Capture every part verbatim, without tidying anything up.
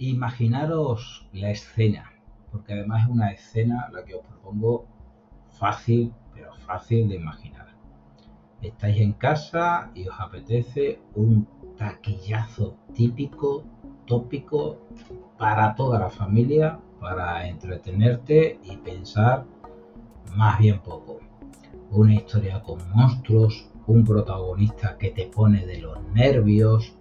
Imaginaros la escena, porque además es una escena la que os propongo fácil, pero fácil de imaginar. Estáis en casa y os apetece un taquillazo típico, tópico, para toda la familia, para entretenerte y pensar más bien poco. Una historia con monstruos, un protagonista que te pone de los nervios,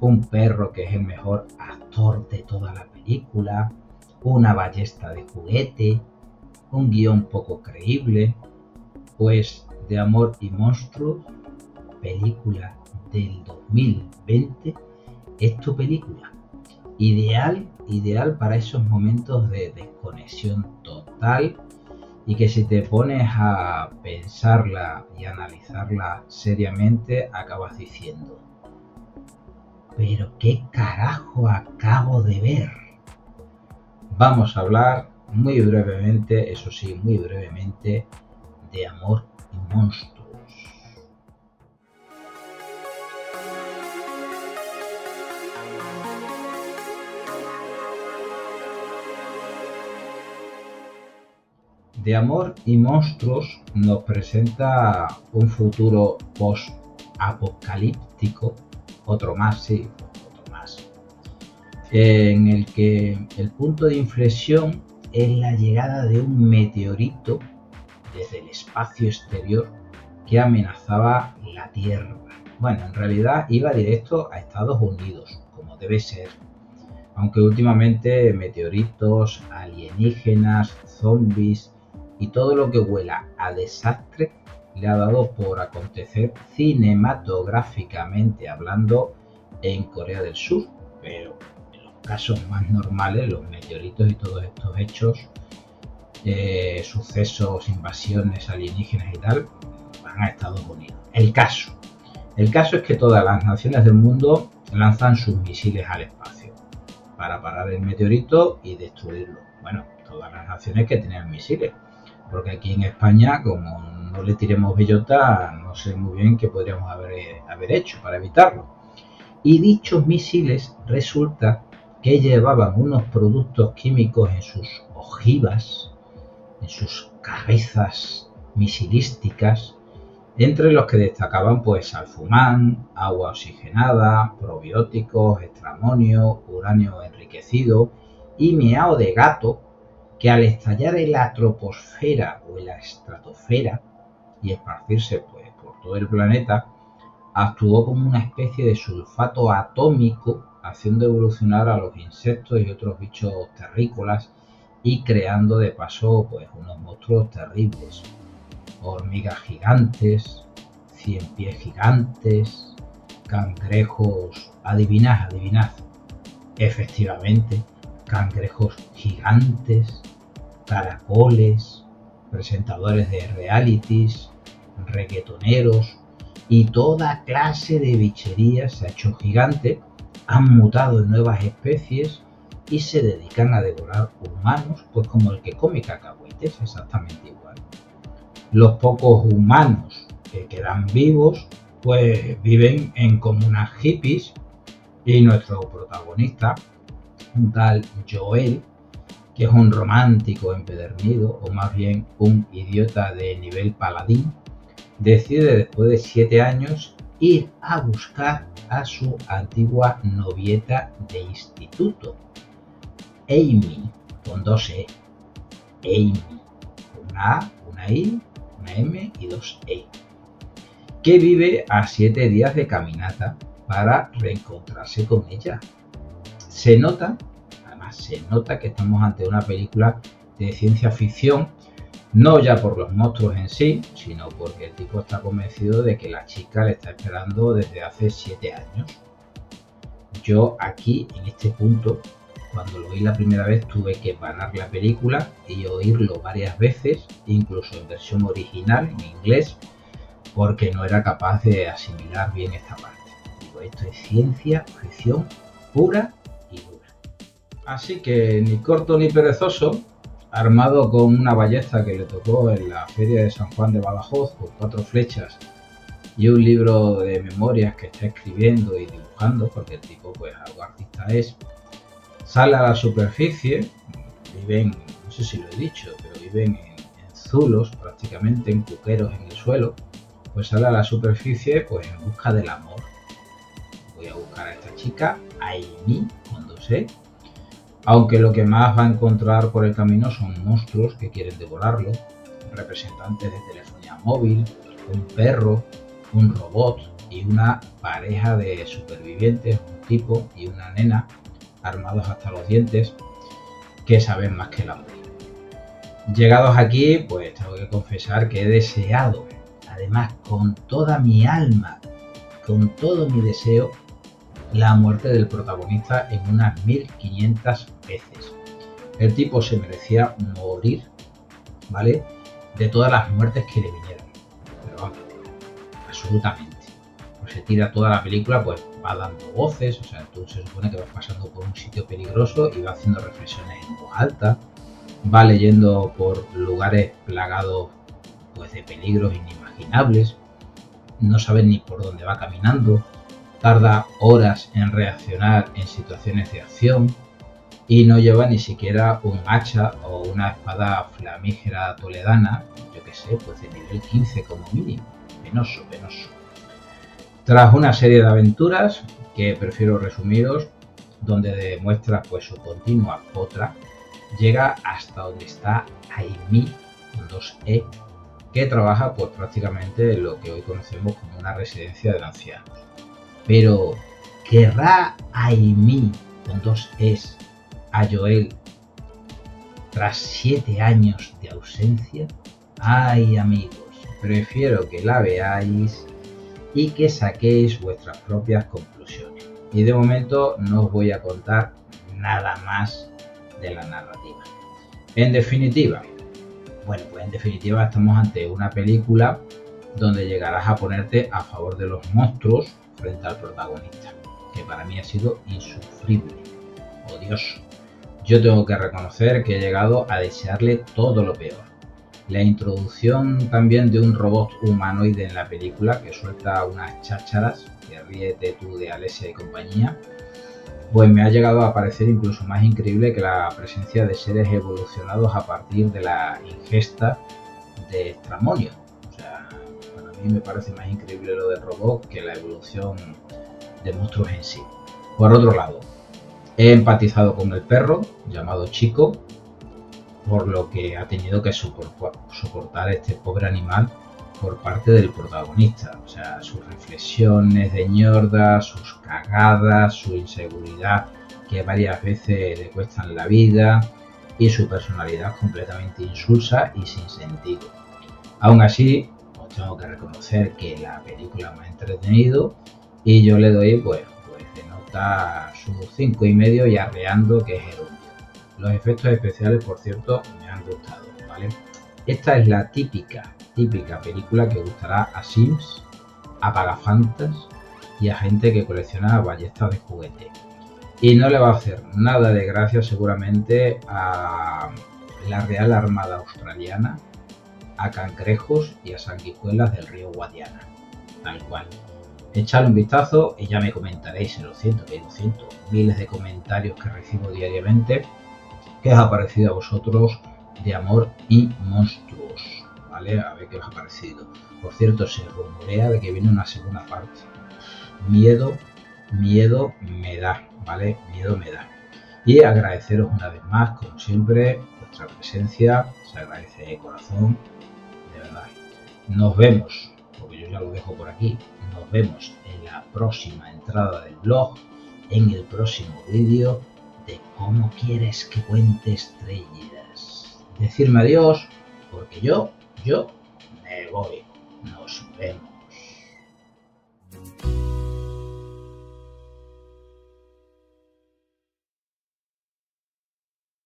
un perro que es el mejor actor de toda la película, una ballesta de juguete, un guión poco creíble. Pues de Amor y Monstruos, película del dos mil veinte, es tu película. Ideal, ideal para esos momentos de desconexión total y que si te pones a pensarla y analizarla seriamente acabas diciendo: ¿pero qué carajo acabo de ver? Vamos a hablar muy brevemente, eso sí, muy brevemente, de Amor y Monstruos. De Amor y Monstruos nos presenta un futuro post-apocalíptico, otro más, sí, otro más, en el que el punto de inflexión es la llegada de un meteorito desde el espacio exterior que amenazaba la Tierra. Bueno, en realidad iba directo a Estados Unidos, como debe ser. Aunque últimamente meteoritos, alienígenas, zombies y todo lo que huela a desastre le ha dado por acontecer cinematográficamente hablando en Corea del Sur. Pero en los casos más normales, los meteoritos y todos estos hechos, eh, sucesos, invasiones alienígenas y tal, van a Estados Unidos. El caso. El caso es que todas las naciones del mundo lanzan sus misiles al espacio para parar el meteorito y destruirlo. Bueno, todas las naciones que tienen misiles. Porque aquí en España, como no le tiremos bellota, no sé muy bien qué podríamos haber, haber hecho para evitarlo. Y dichos misiles resulta que llevaban unos productos químicos en sus ojivas, en sus cabezas misilísticas, entre los que destacaban pues alfumán, agua oxigenada, probióticos, estramonio, uranio enriquecido y miao de gato, que al estallar en la troposfera o en la estratosfera y esparcirse pues por todo el planeta, actuó como una especie de sulfato atómico, haciendo evolucionar a los insectos y otros bichos terrícolas y creando de paso pues unos monstruos terribles: hormigas gigantes, cien pies gigantes, cangrejos. Adivinad, adivinad, efectivamente, cangrejos gigantes, caracoles, presentadores de realities, reggaetoneros y toda clase de bicherías se ha hecho gigante, han mutado en nuevas especies y se dedican a devorar humanos, pues como el que come cacahuetes, exactamente igual. Los pocos humanos que quedan vivos, pues viven en comunas hippies y nuestro protagonista, un tal Joel, que es un romántico empedernido, o más bien un idiota de nivel paladín, decide después de siete años ir a buscar a su antigua novieta de instituto, Amy, con dos E. Amy, una A, una I, una M y dos E, que vive a siete días de caminata para reencontrarse con ella. Se nota, además se nota que estamos ante una película de ciencia ficción, no ya por los monstruos en sí, sino porque el tipo está convencido de que la chica le está esperando desde hace siete años. Yo aquí, en este punto, cuando lo vi la primera vez tuve que parar la película y oírlo varias veces, incluso en versión original, en inglés, porque no era capaz de asimilar bien esta parte. Digo, esto es ciencia ficción pura. Así que ni corto ni perezoso, armado con una ballesta que le tocó en la feria de San Juan de Badajoz con cuatro flechas y un libro de memorias que está escribiendo y dibujando, porque el tipo pues algo artista es, sale a la superficie, viven, no sé si lo he dicho, pero viven en, en zulos prácticamente, en cuqueros en el suelo, pues sale a la superficie pues en busca del amor. Voy a buscar a esta chica, a Amy, cuando sé, aunque lo que más va a encontrar por el camino son monstruos que quieren devorarlo, representantes de telefonía móvil, un perro, un robot y una pareja de supervivientes, un tipo y una nena, armados hasta los dientes, que saben más que el amor. Llegados aquí, pues tengo que confesar que he deseado, además con toda mi alma, con todo mi deseo, la muerte del protagonista en unas mil quinientas veces. El tipo se merecía morir, ¿vale? De todas las muertes que le vinieron, pero vamos, absolutamente. Pues se tira toda la película, pues va dando voces, o sea, tú se supone que vas pasando por un sitio peligroso y va haciendo reflexiones en voz alta, va leyendo por lugares plagados pues de peligros inimaginables, no sabes ni por dónde va caminando, tarda horas en reaccionar en situaciones de acción y no lleva ni siquiera un hacha o una espada flamígera toledana, yo que sé, pues de nivel quince como mínimo, penoso, penoso. Tras una serie de aventuras, que prefiero resumiros, donde demuestra pues su continua potra, llega hasta donde está Amy, con dos E, que trabaja pues prácticamente en lo que hoy conocemos como una residencia de ancianos. Pero, ¿querrá Amy, con dos Es, a Joel tras siete años de ausencia? Ay, amigos, prefiero que la veáis y que saquéis vuestras propias conclusiones. Y de momento no os voy a contar nada más de la narrativa. En definitiva, bueno, pues en definitiva estamos ante una película donde llegarás a ponerte a favor de los monstruos frente al protagonista, que para mí ha sido insufrible, odioso. Yo tengo que reconocer que he llegado a desearle todo lo peor. La introducción también de un robot humanoide en la película que suelta unas chácharas, que ríete tú de Alesia y compañía, pues me ha llegado a parecer incluso más increíble que la presencia de seres evolucionados a partir de la ingesta de estramonio. O sea, para mí me parece más increíble lo del robot que la evolución de monstruos en sí. Por otro lado, he empatizado con el perro llamado Chico, por lo que ha tenido que soportar este pobre animal por parte del protagonista. O sea, sus reflexiones de ñorda, sus cagadas, su inseguridad que varias veces le cuestan la vida y su personalidad completamente insulsa y sin sentido. Aún así, os tengo que reconocer que la película me ha entretenido y yo le doy, pues, pues de nota sus cinco y medio y arreando, que es heroico. Los efectos especiales, por cierto, me han gustado, ¿vale? Esta es la típica, típica película que gustará a Sims, a pagafantas y a gente que colecciona ballestas de juguete. Y no le va a hacer nada de gracia seguramente a la Real Armada Australiana, a cangrejos y a sanguijuelas del río Guadiana, tal cual. Echadle un vistazo y ya me comentaréis en los cientos, en los cientos, miles de comentarios que recibo diariamente, ¿qué os ha parecido a vosotros de Amor y Monstruos? ¿Vale? A ver qué os ha parecido. Por cierto, se rumorea de que viene una segunda parte. Miedo, miedo me da, ¿vale? Miedo me da. Y agradeceros una vez más, como siempre, vuestra presencia. Se agradece de corazón, de verdad. Nos vemos, porque yo ya lo dejo por aquí. Nos vemos en la próxima entrada del blog, en el próximo vídeo de Cómo Quieres Que Cuente Estrellas. Decirme adiós, porque yo, yo me voy. Nos vemos.